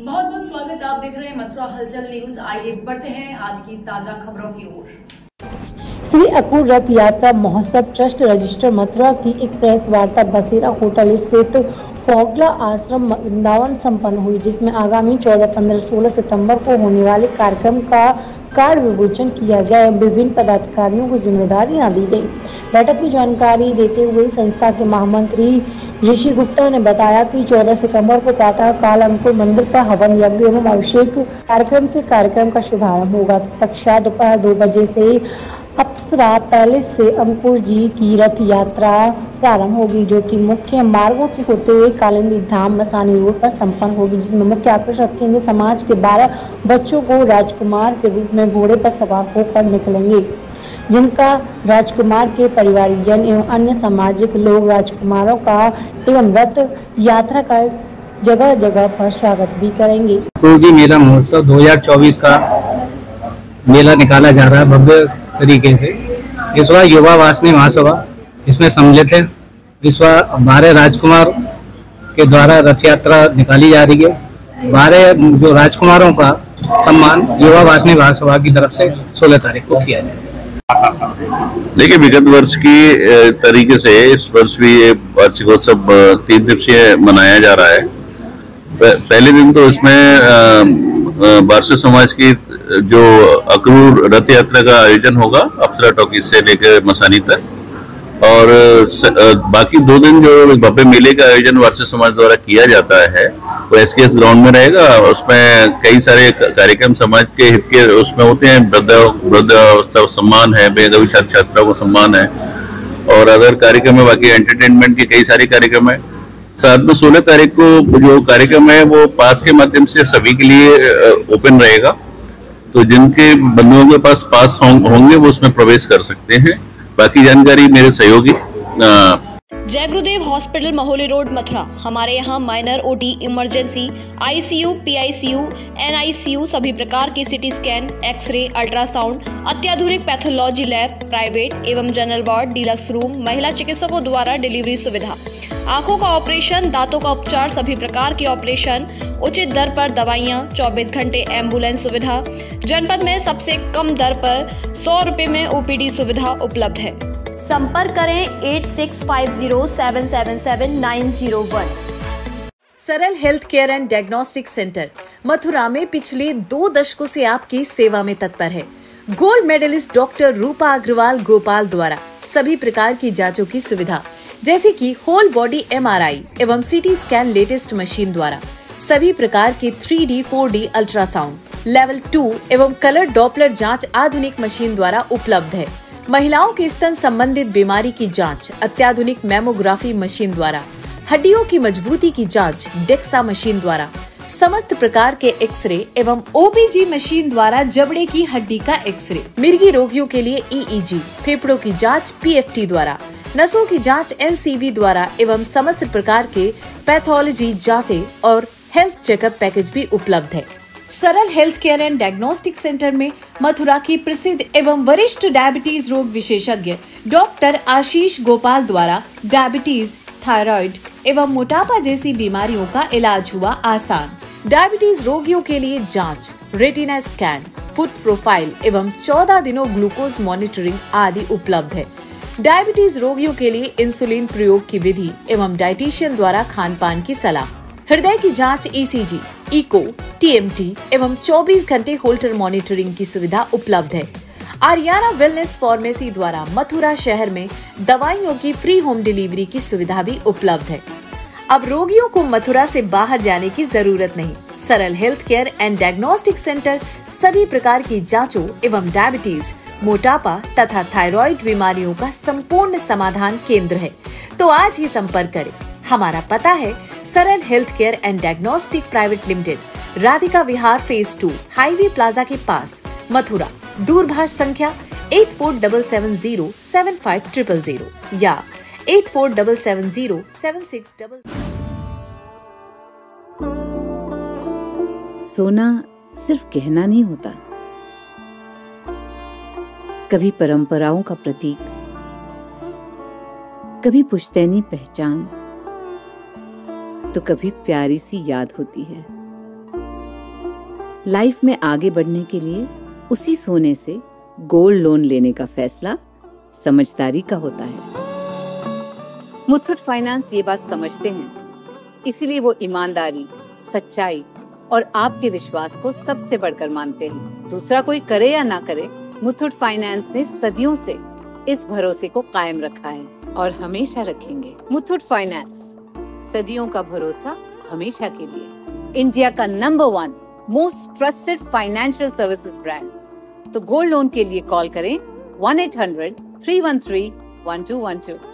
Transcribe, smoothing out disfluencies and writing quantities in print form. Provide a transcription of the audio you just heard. बहुत बहुत स्वागत, आप देख रहे हैं मथुरा हलचल न्यूज। आइए बढ़ते हैं आज की ताजा खबरों की ओर। श्री अक्रूर रथ यात्रा महोत्सव ट्रस्ट रजिस्टर मथुरा की एक प्रेस वार्ता बसेरा होटल स्थित फोगला आश्रम वृंदावन संपन्न हुई, जिसमें आगामी 14, 15, 16 सितंबर को होने वाले कार्यक्रम का कार्य विमोचन किया गया एवं विभिन्न पदाधिकारियों को जिम्मेदारियां दी गई। बैठक में जानकारी देते हुए संस्था के महामंत्री ऋषि गुप्ता ने बताया कि 14 सितंबर को प्रातः काल अंकुर मंदिर पर हवन यज्ञ एवं अभिषेक कार्यक्रम से कार्यक्रम का शुभारंभ होगा। पश्चात दोपहर 2 बजे से अपसरा पैलेस से अंकुर जी की रथ यात्रा प्रारंभ होगी, जो कि मुख्य मार्गों से होते हुए कालिंदी धाम मसानी रोड पर संपन्न होगी, जिसमें मुख्य आकर्षक केंद्र समाज के 12 बच्चों को राजकुमार के रूप में घोड़े पर सवार होकर निकलेंगे, जिनका राजकुमार के परिवारजन एवं अन्य सामाजिक लोग राजकुमारों का एवं रथ यात्रा का जगह जगह पर स्वागत भी करेंगे। गुरुजी मेला महोत्सव 2024 का मेला निकाला जा रहा है भव्य तरीके से। इस बार युवा वासनी महासभा इसमें सम्मिलित है। इस बार 12 राजकुमार के द्वारा रथ यात्रा निकाली जा रही है। 12 जो राजकुमारों का सम्मान युवा वासनी महासभा की तरफ से 16 तारीख को किया जाएगा। देखिए, विगत वर्ष की तरीके से इस वर्ष भी ये वार्षिकोत्सव 3 दिवसीय मनाया जा रहा है। पहले दिन तो इसमें वार्षिक समाज की जो अक्रूर रथ यात्रा का आयोजन होगा, अप्सरा टॉकीज से लेकर मसानी तक, और बाकी 2 दिन जो भव्य मेले का आयोजन वार्षिक समाज द्वारा किया जाता है वो एसकेएस ग्राउंड में रहेगा। उसमें कई सारे कार्यक्रम समाज के हित के उसमें होते हैं। वृद्धावस्था सम्मान है, बेघर छात्र छात्राओं को सम्मान है, और अदर कार्यक्रम है। बाकी एंटरटेनमेंट के कई सारे कार्यक्रम है। साथ में 16 तारीख को जो कार्यक्रम है वो पास के माध्यम से सभी के लिए ओपन रहेगा, तो जिनके बंधुओं के पास पास होंगे वो उसमें प्रवेश कर सकते हैं। बाकी जानकारी मेरे सहयोगी जय गुरुदेव हॉस्पिटल महोली रोड मथुरा। हमारे यहाँ minor OT, emergency, ICU, PICU, NICU, सभी प्रकार के सीटी स्कैन, एक्सरे, अल्ट्रासाउंड, अत्याधुनिक पैथोलॉजी लैब, प्राइवेट एवं जनरल वार्ड, डीलक्स रूम, महिला चिकित्सकों द्वारा डिलीवरी सुविधा, आंखों का ऑपरेशन, दांतों का उपचार, सभी प्रकार के ऑपरेशन, उचित दर पर दवाइयाँ, 24 घंटे एम्बुलेंस सुविधा। जनपद में सबसे कम दर पर 100 रुपये में ओपीडी सुविधा उपलब्ध है। संपर्क करें 8650777901। Saral health care and diagnostic centre Mathura में पिछले 2 दशकों से आपकी सेवा में तत्पर है। Gold medallist doctor Rupa Agrawal Gopal द्वारा सभी प्रकार की जांचों की सुविधा, जैसे कि होल बॉडी एमआरआई एवं सीटी स्कैन लेटेस्ट मशीन द्वारा, सभी प्रकार के 3D, 4D अल्ट्रासाउंड, लेवल 2 एवं कलर डॉपलर जाँच आधुनिक मशीन द्वारा उपलब्ध है। महिलाओं के स्तन संबंधित बीमारी की जांच अत्याधुनिक मैमोग्राफी मशीन द्वारा, हड्डियों की मजबूती की जांच डेक्सा मशीन द्वारा, समस्त प्रकार के एक्सरे एवं ओबीजी मशीन द्वारा जबड़े की हड्डी का एक्सरे, मिर्गी रोगियों के लिए ईईजी, फेफड़ों की जांच पीएफटी द्वारा, नसों की जांच एनसीवी द्वारा एवं समस्त प्रकार के पैथोलॉजी जाँचे और हेल्थ चेकअप पैकेज भी उपलब्ध है। Saral health care and diagnostic centre में मथुरा की प्रसिद्ध एवं वरिष्ठ डायबिटीज रोग विशेषज्ञ डॉक्टर आशीष गोपाल द्वारा डायबिटीज, थायराइड एवं मोटापा जैसी बीमारियों का इलाज हुआ आसान। डायबिटीज रोगियों के लिए जांच, रेटिना स्कैन, फुट प्रोफाइल एवं 14 दिनों ग्लूकोज मॉनिटरिंग आदि उपलब्ध है। डायबिटीज रोगियों के लिए इंसुलिन प्रयोग की विधि एवं डाइटिशियन द्वारा खान पान की सलाह, हृदय की जांच ईसीजी, इको, टीएमटी एवं 24 घंटे होल्टर मॉनिटरिंग की सुविधा उपलब्ध है। आरियाना वेलनेस फार्मेसी द्वारा मथुरा शहर में दवाइयों की फ्री होम डिलीवरी की सुविधा भी उपलब्ध है। अब रोगियों को मथुरा से बाहर जाने की जरूरत नहीं। Saral health care and diagnostic centre सभी प्रकार की जाँचों एवं डायबिटीज, मोटापा तथा थायराइड बीमारियों का संपूर्ण समाधान केंद्र है, तो आज ही संपर्क करें। हमारा पता है Saral health care and diagnostic private limited, Radhika Vihar phase 2, highway plaza के पास, मथुरा। दूरभाष संख्या 8477707500 या 8477707600। सोना सिर्फ गहना नहीं होता, कभी परंपराओं का प्रतीक, कभी पुश्तैनी पहचान, तो कभी प्यारी सी याद होती है। लाइफ में आगे बढ़ने के लिए उसी सोने से गोल्ड लोन लेने का फैसला समझदारी का होता है। मुथूट फाइनेंस ये बात समझते हैं, इसीलिए वो ईमानदारी, सच्चाई और आपके विश्वास को सबसे बढ़कर मानते हैं। दूसरा कोई करे या ना करे, मुथूट फाइनेंस ने सदियों से इस भरोसे को कायम रखा है और हमेशा रखेंगे। मुथूट फाइनेंस, सदियों का भरोसा हमेशा के लिए। इंडिया का number 1 most trusted financial services brand. तो गोल्ड लोन के लिए कॉल करें 1-800-313-1212।